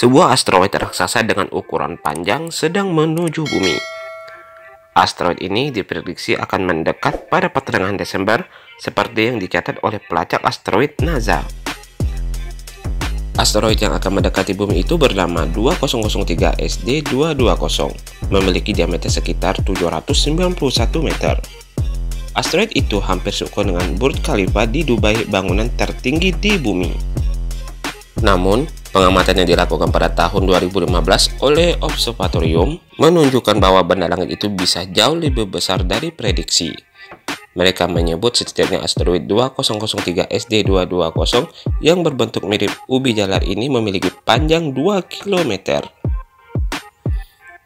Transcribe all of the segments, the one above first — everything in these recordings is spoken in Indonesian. sebuah asteroid raksasa dengan ukuran panjang sedang menuju bumi. Asteroid ini diprediksi akan mendekat pada pertengahan Desember seperti yang dicatat oleh pelacak asteroid NASA. Asteroid yang akan mendekati bumi itu bernama 2003 SD220, memiliki diameter sekitar 791 meter. Asteroid itu hampir seukuran dengan Burj Khalifa di Dubai, bangunan tertinggi di bumi. Namun, pengamatan yang dilakukan pada tahun 2015 oleh observatorium menunjukkan bahwa benda langit itu bisa jauh lebih besar dari prediksi. Mereka menyebut setidaknya asteroid 2003 SD220 yang berbentuk mirip ubi jalar ini memiliki panjang 2 km.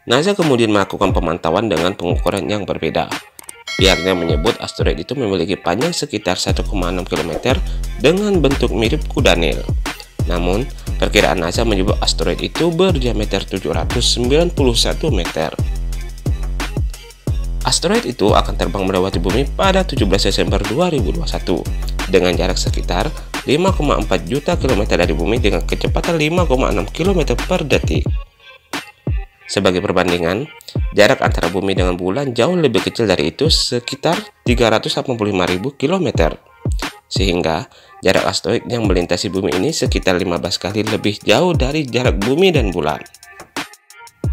NASA kemudian melakukan pemantauan dengan pengukuran yang berbeda. Pihaknya menyebut asteroid itu memiliki panjang sekitar 1,6 km dengan bentuk mirip kudanil. Namun, perkiraan NASA menyebut asteroid itu berdiameter 791 meter. Asteroid itu akan terbang melewati bumi pada 17 Desember 2021 dengan jarak sekitar 5,4 juta kilometer dari bumi dengan kecepatan 5,6 kilometer per detik. Sebagai perbandingan, jarak antara bumi dengan bulan jauh lebih kecil dari itu sekitar 385.000 kilometer. Sehingga jarak asteroid yang melintasi bumi ini sekitar 15 kali lebih jauh dari jarak bumi dan bulan.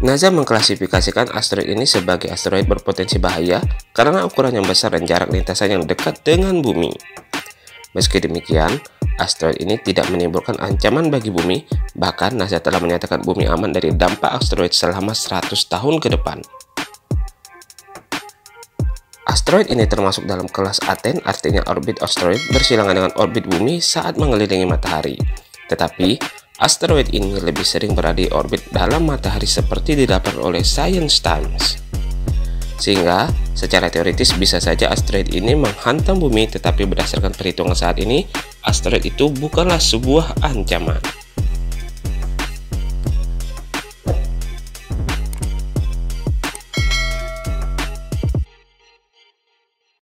NASA mengklasifikasikan asteroid ini sebagai asteroid berpotensi bahaya karena ukuran yang besar dan jarak lintasan yang dekat dengan bumi. Meski demikian, asteroid ini tidak menimbulkan ancaman bagi bumi, bahkan NASA telah menyatakan bumi aman dari dampak asteroid selama 100 tahun ke depan. Asteroid ini termasuk dalam kelas Aten, artinya orbit asteroid bersilangan dengan orbit bumi saat mengelilingi matahari. Tetapi, asteroid ini lebih sering berada di orbit dalam matahari seperti dilaporkan oleh Science Times. Sehingga, secara teoritis bisa saja asteroid ini menghantam bumi, tetapi berdasarkan perhitungan saat ini, asteroid itu bukanlah sebuah ancaman.